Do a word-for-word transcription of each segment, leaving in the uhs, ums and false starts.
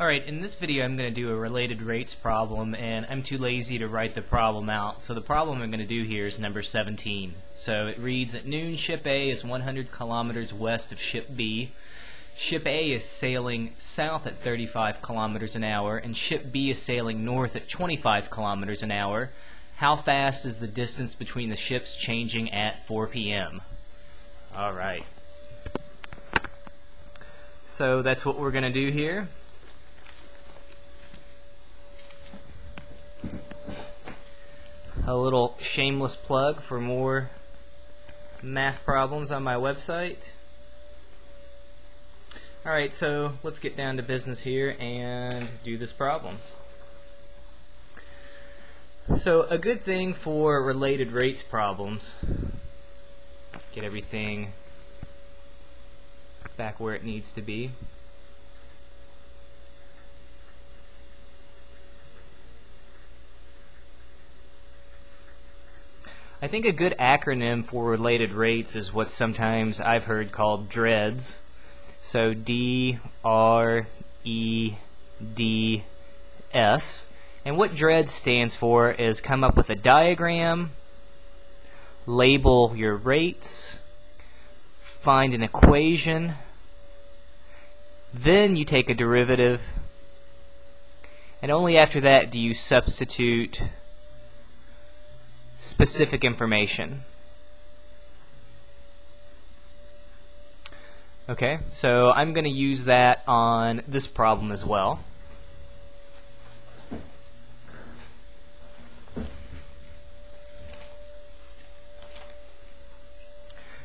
Alright, in this video I'm going to do a related rates problem, and I'm too lazy to write the problem out, so the problem I'm going to do here is number seventeen. So it reads, at noon ship A is one hundred kilometers west of ship B. Ship A is sailing south at thirty-five kilometers an hour, and ship B is sailing north at twenty-five kilometers an hour. How fast is the distance between the ships changing at four P M? Alright. So that's what we're going to do here. A little shameless plug for more math problems on my website. Alright, so let's get down to business here and do this problem. So a good thing for related rates problems, get everything back where it needs to be. I think a good acronym for related rates is what sometimes I've heard called DREDS. So D R E D S. And what DREDS stands for is come up with a diagram, label your rates, find an equation, then you take a derivative, and only after that do you substitute specific information. Okay, so I'm going to use that on this problem as well.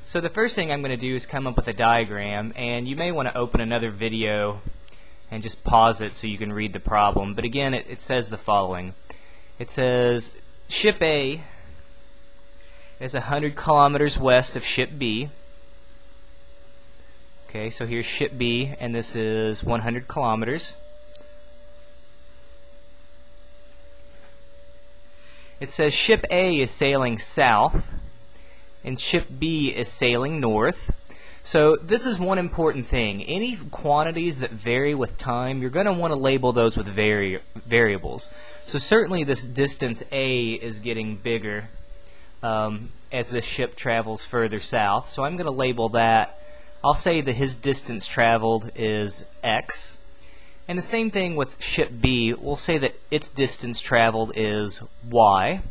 So the first thing I'm going to do is come up with a diagram, and you may want to open another video and just pause it so you can read the problem. But again, it, it says the following. It says ship A is one hundred kilometers west of ship B. Okay, so here's ship B, and this is one hundred kilometers. It says ship A is sailing south, and ship B is sailing north. So this is one important thing. Any quantities that vary with time, you're going to want to label those with vari variables. So certainly this distance A is getting bigger Um, as this ship travels further south, so I'm going to label that. I'll say that his distance traveled is X, and the same thing with ship B. We'll say that its distance traveled is Y.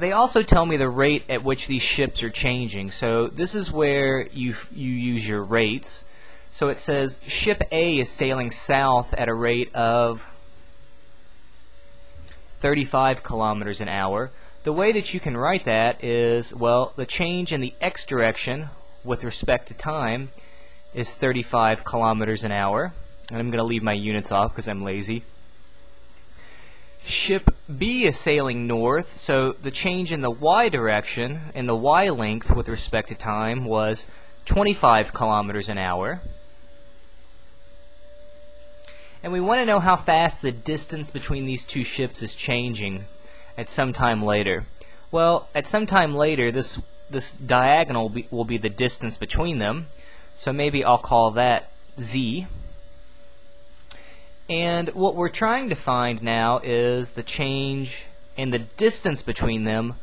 They also tell me the rate at which these ships are changing, so this is where you you use your rates. So it says ship A is sailing south at a rate of thirty-five kilometers an hour. The way that you can write that is, well, the change in the X direction with respect to time is thirty-five kilometers an hour. And I'm going to leave my units off because I'm lazy. Ship B is sailing north, so the change in the Y direction, in the Y length with respect to time, was twenty-five kilometers an hour. And we want to know how fast the distance between these two ships is changing at some time later. Well, at some time later, this this diagonal be, will be the distance between them. So maybe I'll call that Z. And what we're trying to find now is the change in the distance between them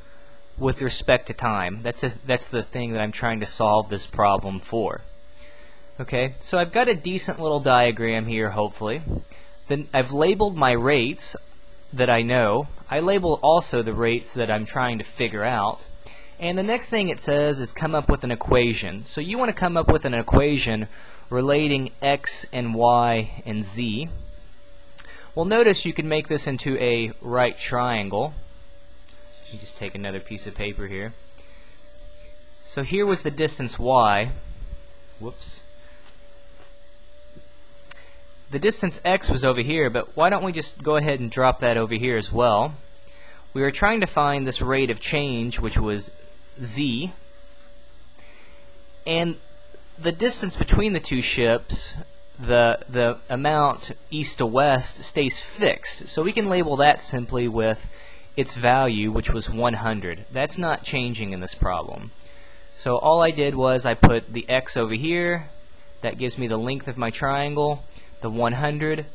with respect to time. That's a, that's the thing that I'm trying to solve this problem for. Okay, so I've got a decent little diagram here, hopefully. Then I've labeled my rates that I know. I label also the rates that I'm trying to figure out. And the next thing it says is come up with an equation. So you want to come up with an equation relating X and Y and Z. Well, notice you can make this into a right triangle. You just take another piece of paper here. So here was the distance Y. Whoops. The distance X was over here, but why don't we just go ahead and drop that over here as well. We were trying to find this rate of change, which was Z, and the distance between the two ships, the the amount east to west, stays fixed, so we can label that simply with its value, which was one hundred. That's not changing in this problem. So all I did was I put the X over here. That gives me the length of my triangle, the one hundred,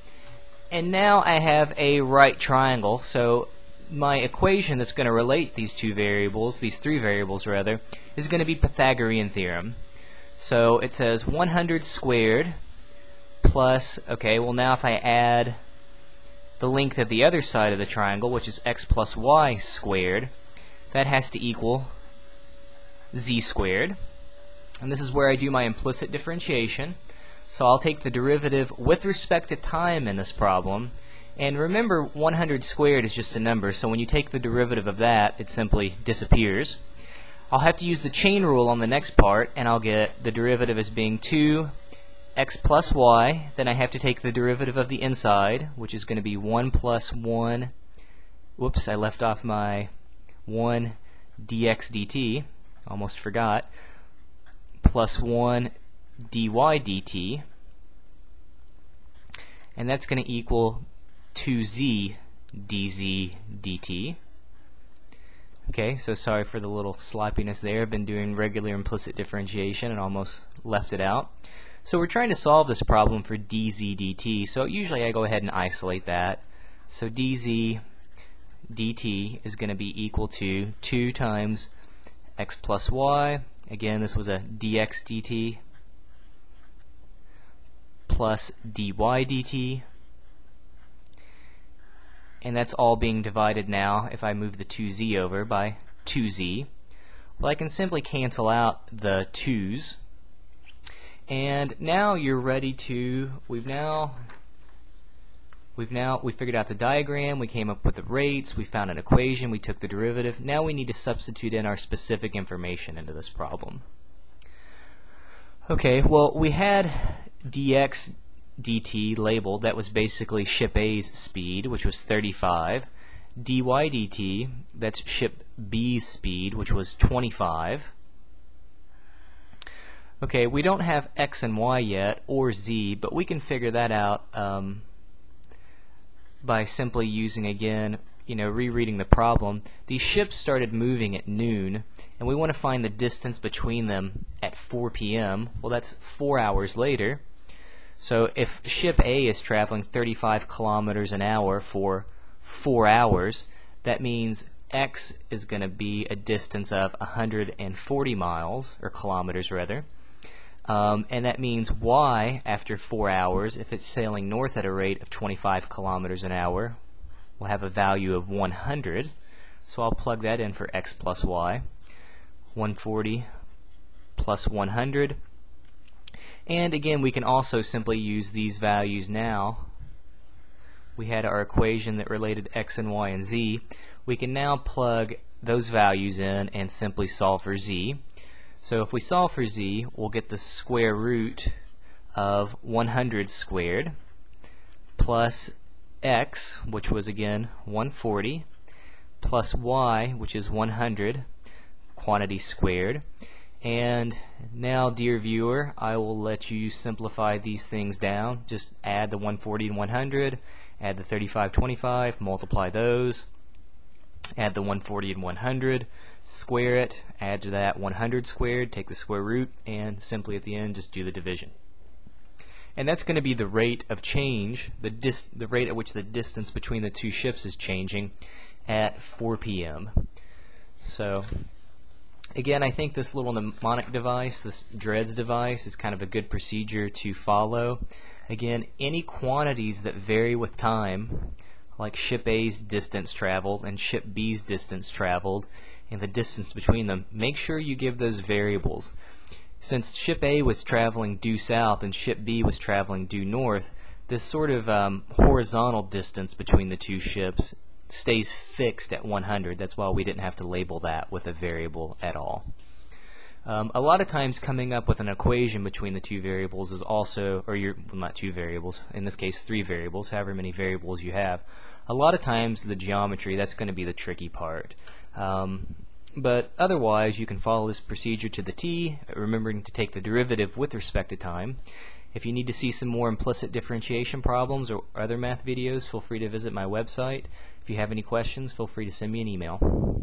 and now I have a right triangle. So my equation that's going to relate these two variables, these three variables rather, is going to be Pythagorean theorem. So it says one hundred squared plus, okay, well now if I add the length of the other side of the triangle, which is x plus y squared, that has to equal z squared. And this is where I do my implicit differentiation. So I'll take the derivative with respect to time in this problem. And remember, one hundred squared is just a number, so when you take the derivative of that, it simply disappears. I'll have to use the chain rule on the next part, and I'll get the derivative as being two x plus y. Then I have to take the derivative of the inside, which is going to be one plus one. Whoops, I left off my one dx dt. Almost forgot. Plus one dy dt, and that's going to equal two z dz dt. Okay, so sorry for the little sloppiness there. I've been doing regular implicit differentiation and almost left it out. So we're trying to solve this problem for dz dt, so usually I go ahead and isolate that. So dz dt is going to be equal to two times x plus y. Again, this was a dx dt plus dy dt, and that's all being divided now, if I move the two z over, by two z. Well, I can simply cancel out the twos, and now you're ready to, we've now we've now we figured out the diagram, we came up with the rates, we found an equation, we took the derivative. Now we need to substitute in our specific information into this problem. Okay, well, we had dx dt labeled, that was basically ship A's speed, which was thirty-five, dy dt, that's ship B's speed, which was twenty-five. Okay, we don't have x and y yet, or z, but we can figure that out um, by simply using, again, you know, rereading the problem. These ships started moving at noon, and we want to find the distance between them at four p m Well, that's four hours later. So if ship A is traveling thirty-five kilometers an hour for four hours, that means X is going to be a distance of one hundred forty miles, or kilometers rather. Um, and that means Y, after four hours, if it's sailing north at a rate of twenty-five kilometers an hour, will have a value of one hundred. So I'll plug that in for X plus Y. one hundred forty plus one hundred. And again, we can also simply use these values now. We had our equation that related X and Y and Z. We can now plug those values in and simply solve for Z. So if we solve for z, we'll get the square root of one hundred squared plus x, which was again one hundred forty, plus y, which is one hundred, quantity squared. And now, dear viewer, I will let you simplify these things down. Just add the one hundred forty and one hundred, add the thirty-five, twenty-five, multiply those. Add the one hundred forty and one hundred, square it, add to that one hundred squared, take the square root, and simply at the end just do the division. And that's going to be the rate of change, the, dis the rate at which the distance between the two ships is changing at four p m So again, I think this little mnemonic device, this DREDS device, is kind of a good procedure to follow. Again, any quantities that vary with time, like ship A's distance traveled and ship B's distance traveled and the distance between them, make sure you give those variables. Since ship A was traveling due south and ship B was traveling due north, this sort of um, horizontal distance between the two ships stays fixed at one hundred. That's why we didn't have to label that with a variable at all. Um, a lot of times coming up with an equation between the two variables is also, or your, well, not two variables, in this case three variables, however many variables you have. A lot of times the geometry, that's going to be the tricky part. Um, but otherwise you can follow this procedure to the T, remembering to take the derivative with respect to time. If you need to see some more implicit differentiation problems or other math videos, feel free to visit my website. If you have any questions, feel free to send me an email.